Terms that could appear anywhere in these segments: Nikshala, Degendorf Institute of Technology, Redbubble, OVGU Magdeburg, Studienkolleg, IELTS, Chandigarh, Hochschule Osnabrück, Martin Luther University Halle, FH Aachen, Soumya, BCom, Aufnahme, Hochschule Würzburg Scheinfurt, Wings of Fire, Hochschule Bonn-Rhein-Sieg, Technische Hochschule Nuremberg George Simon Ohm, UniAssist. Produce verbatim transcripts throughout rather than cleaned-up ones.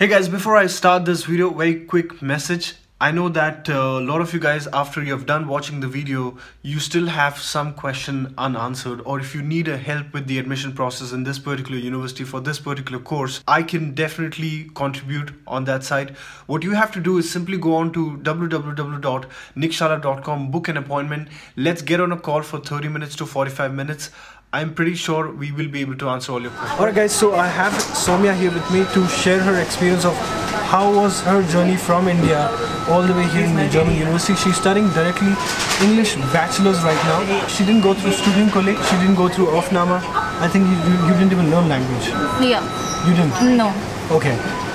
Hey guys, before I start this video, very quick message. I know that a uh, lot of you guys, after you have done watching the video, you still have some question unanswered, or if you need a help with the admission process in this particular university for this particular course, I can definitely contribute on that side. What you have to do is simply go on to w w w dot nick shala dot com, book an appointment. Let's get on a call for thirty minutes to forty-five minutes. I'm pretty sure we will be able to answer all your questions. Alright guys, so I have Soumya here with me to share her experience of how was her journey from India all the way here in the German university. She's studying directly English bachelor's right now. She didn't go through Studienkolleg, she didn't go through Aufnahme. I think you, you didn't even learn language. Yeah. You didn't? No. Okay.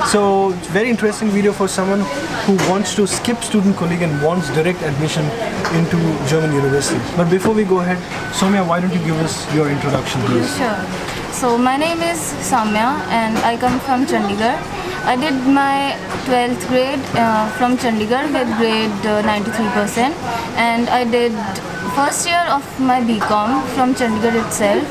So, very interesting video for someone who wants to skip Studienkolleg and wants direct admission into German university. But before we go ahead, Soumya, why don't you give us your introduction, please? Sure. So, my name is Soumya and I come from Chandigarh. I did my twelfth grade uh, from Chandigarh with grade uh, ninety-three percent, and I did first year of my BCom from Chandigarh itself,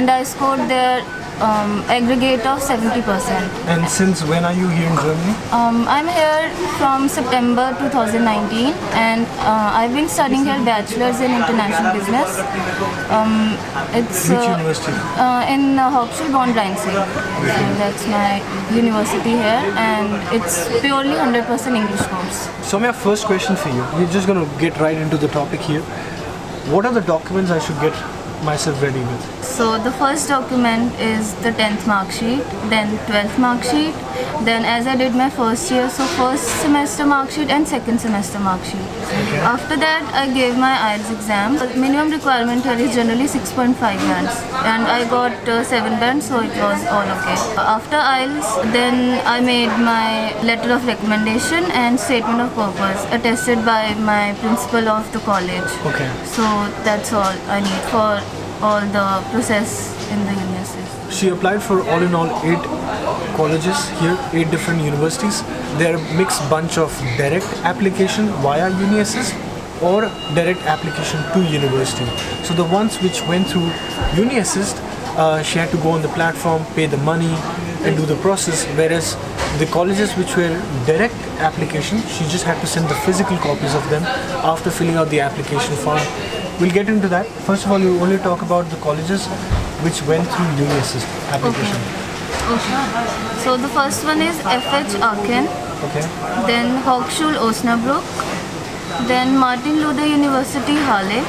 and I scored there Um, aggregate of seventy percent. And since when are you here in Germany? Um, I'm here from September two thousand nineteen, and uh, I've been studying here Bachelor's in International Business. Um, it's, Which uh, university? Uh, in uh, Hochschule Bonn-Rhein-Sieg. Okay. That's my university here, and it's purely one hundred percent English course. So my first question for you, we're just going to get right into the topic here. What are the documents I should get myself ready with? So the first document is the tenth mark sheet, then twelfth mark sheet, then as I did my first year, so first semester mark sheet and second semester mark sheet. Okay. After that I gave my I E L T S exam. The minimum requirement here is generally six point five bands, and I got uh, seven bands, so it was all okay. After I E L T S, then I made my letter of recommendation and statement of purpose attested by my principal of the college. Okay. So that's all I need for all the process in the UniAssist. She applied for all in all eight colleges here, eight different universities. They're a mixed bunch of direct application via UniAssist or direct application to university. So the ones which went through UniAssist, uh, she had to go on the platform, pay the money and do the process, whereas the colleges which were direct application, she just had to send the physical copies of them after filling out the application form. We'll get into that. First of all, you only talk about the colleges which went through UniAssist application. Okay. Okay. So the first one is F H Aachen, okay. Then Hochschule Osnabrück, then Martin Luther University Halle,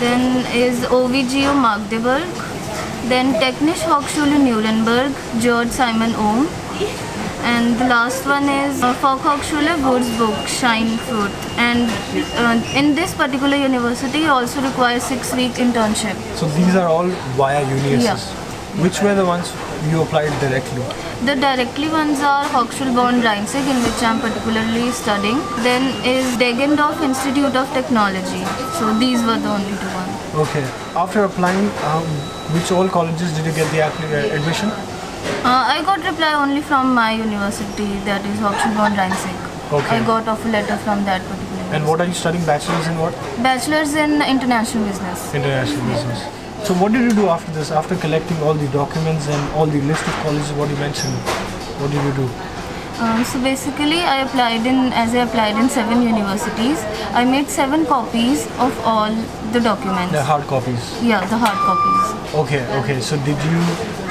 then is O V G U Magdeburg, then Technische Hochschule Nuremberg George Simon Ohm, and the last one is uh, Hochschule Würzburg Scheinfurt, and uh, in this particular university you also require six week internship. So these are all via UniAssist. Yeah. Which were the ones you applied directly? The directly ones are Hochschule Bonn-Rhein-Sieg, in which I am particularly studying. Then is Degendorf Institute of Technology. So these were the only two ones. Okay. After applying, um, which all colleges did you get the admission? Uh, I got reply only from my university, that is Hochschule Bonn-Rhein-Sieg. Okay. I got off a letter from that particular university. And what are you studying? Bachelor's in what? Bachelor's in International Business. International Business. So what did you do after this? After collecting all the documents and all the list of colleges, what you mentioned, what did you do? Um, so basically, I applied in, as I applied in seven universities, I made seven copies of all the documents. The hard copies? Yeah, the hard copies. Okay, okay. So did you,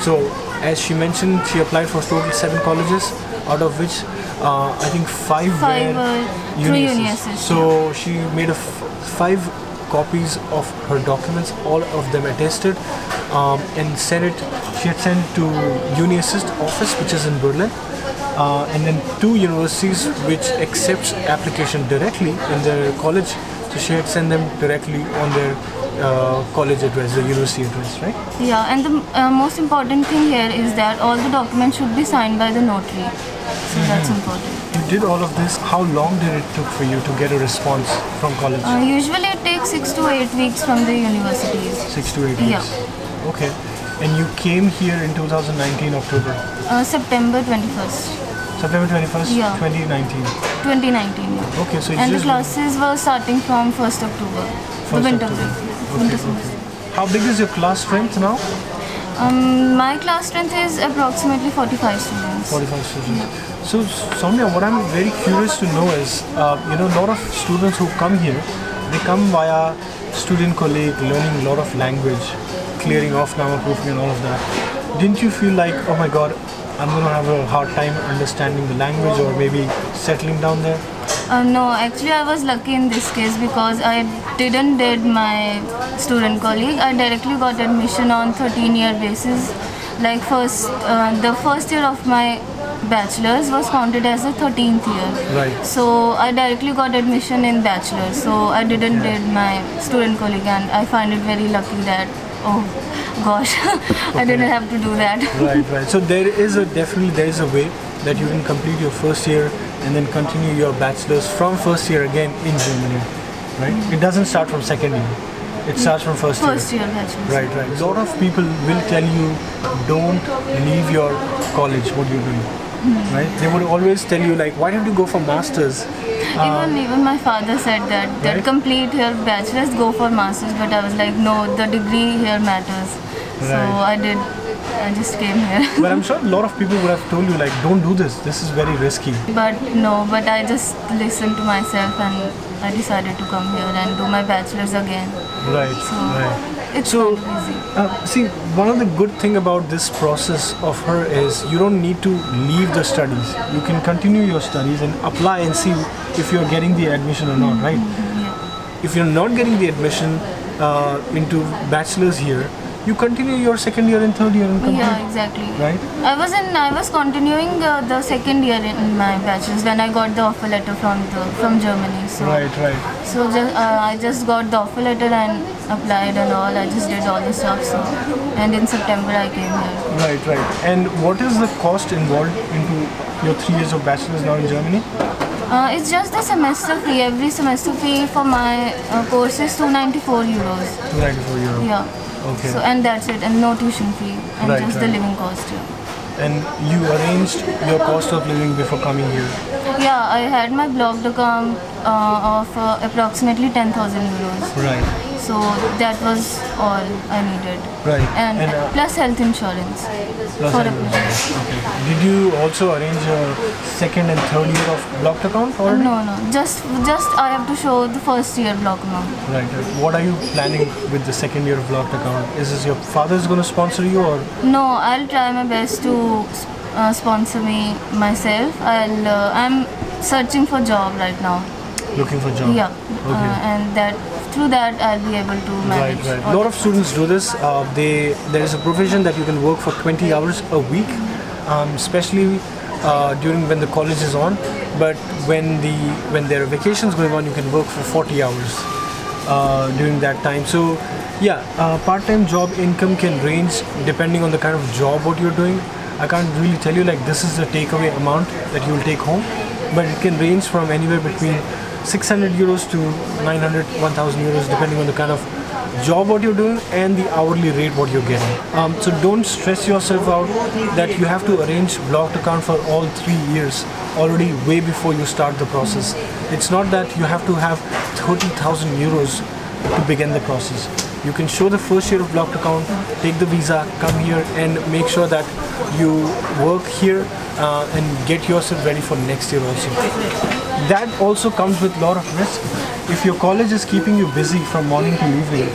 so as she mentioned, she applied for total seven colleges, out of which uh, I think five, five were uh, three UniAssist. So yeah. She made a f five copies of her documents, all of them attested, um, and sent it. She had sent to UniAssist office, which is in Berlin, uh, and then two universities which accepts application directly in their college. So she had sent them directly on their uh, college address, the university address, right? Yeah, and the uh, most important thing here is that all the documents should be signed by the notary. So mm-hmm. That's important. You did all of this. How long did it took for you to get a response from college? Uh, usually it takes six to eight weeks from the universities. Six to eight weeks? Yeah. Okay. And you came here in two thousand nineteen, October? Uh, September twenty-first. September twenty-first, yeah. twenty nineteen? twenty nineteen, yeah. Okay, so it's and just the classes were starting from first October, first the winter, October. Winter, okay, winter okay. How big is your class strength now? Um, my class strength is approximately forty-five students. forty-five students. Yeah. So, Soumya, what I'm very curious to know is, uh, you know, a lot of students who come here, they come via student colleague, learning a lot of language, clearing Aufnahme, proofing and all of that. Didn't you feel like, oh my god, I'm going to have a hard time understanding the language or maybe settling down there? Uh, no, actually I was lucky in this case because I didn't did my student colleague. I directly got admission on thirteen year basis. Like first, uh, the first year of my bachelor's was counted as the thirteenth year. Right. So I directly got admission in bachelor's. So I didn't yeah. did my student colleague, and I find it very lucky that, oh gosh, I okay. didn't have to do that. Right, right. So there is a definitely there is a way that you can complete your first year and then continue your bachelor's from first year again in Germany, right? Mm-hmm. It doesn't start from second year. It starts from first, first year. year bachelor's. Right, right. A lot of people will tell you, don't leave your college. What you're doing, mm-hmm. right? They would always tell you like, why don't you go for masters? Even, um, even my father said that, that right? complete your bachelor's, go for masters, but I was like, no, the degree here matters. Right. So I did, I just came here. But I'm sure a lot of people would have told you like, don't do this, this is very risky. But no, but I just listened to myself and I decided to come here and do my bachelor's again. Right, so right. It's so easy. Uh, see, one of the good thing about this process of her is you don't need to leave the studies. You can continue your studies and apply and see if you're getting the admission or not, right? Yeah. If you're not getting the admission uh, into bachelor's here, you continue your second year and third year and complete. Yeah, exactly. Right? I was in, I was continuing uh, the second year in my bachelor's when I got the offer letter from the from Germany. So right, right. So just, uh, I just got the offer letter and applied and all. I just did all the stuff. So, and in September I came here. Right, right. And what is the cost involved into your three years of bachelor's now in Germany? Uh, it's just the semester fee. Every semester fee for my uh, course is two hundred ninety-four euros. two hundred ninety-four euros. Yeah. Okay. So, and that's it, and no tuition fee, and right, just right. the living cost here. Yeah. And you arranged your cost of living before coming here? Yeah, I had my blocked account uh, of uh, approximately ten thousand euros. Right. So that was all I needed. Right. And, and uh, plus health insurance. Plus for health insurance. Okay. Did you also arrange a second and third year of blocked account? Or? No, no. Just, just I have to show the first year blocked account. Right, right. What are you planning with the second year of blocked account? Is this your father's going to sponsor you or? No, I'll try my best to uh, sponsor me myself. I'll. Uh, I'm searching for job right now. Looking for job. Yeah. Okay. Uh, and that. Through that, I'll be able to manage. Right, right. A lot of students do this. Uh, they there is a provision that you can work for twenty hours a week, um, especially uh, during when the college is on. But when the when there are vacations going on, you can work for forty hours uh, during that time. So, yeah, uh, part-time job income can range depending on the kind of job what you're doing. I can't really tell you like this is the takeaway amount that you will take home, but it can range from anywhere between six hundred euros to nine hundred, one thousand euros depending on the kind of job what you're doing and the hourly rate what you're getting. Um, so don't stress yourself out that you have to arrange blocked account for all three years already way before you start the process. It's not that you have to have thirty thousand euros to begin the process. You can show the first year of blocked account, take the visa, come here and make sure that you work here uh, and get yourself ready for next year also. That also comes with a lot of risk. If your college is keeping you busy from morning to evening,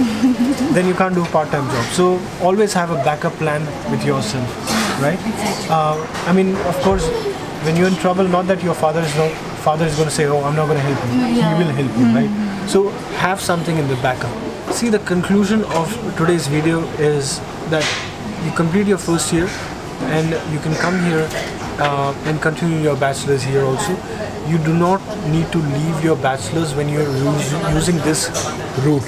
then you can't do a part-time job. So always have a backup plan with yourself, right? Uh, I mean, of course, when you're in trouble, not that your father is not, father is going to say, oh, I'm not going to help you. Yeah. He will help you, right? So have something in the backup. See, the conclusion of today's video is that you complete your first year and you can come here uh, and continue your bachelor's here also. You do not need to leave your bachelor's when you're using this route.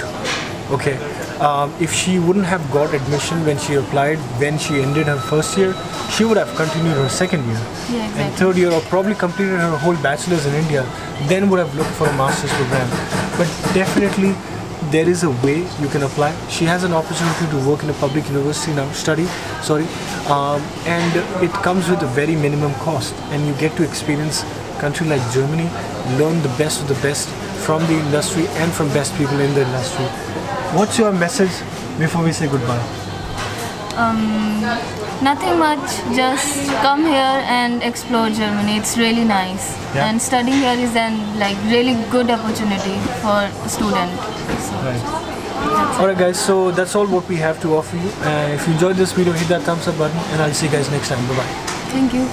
Okay, um, if she wouldn't have got admission when she applied, when she ended her first year, she would have continued her second year, yeah, exactly. and third year, or probably completed her whole bachelor's in India, then would have looked for a master's program. But definitely there is a way you can apply. She has an opportunity to work in a public university now, study, sorry, um, and it comes with a very minimum cost, and you get to experience a country like Germany, learn the best of the best from the industry and from best people in the industry. What's your message before we say goodbye? um, nothing much, just come here and explore Germany. It's really nice. Yeah. And studying here is an like really good opportunity for a student. So, right. Alright guys, so that's all what we have to offer you. Uh, if you enjoyed this video, hit that thumbs up button and I'll see you guys next time. Bye bye. Thank you.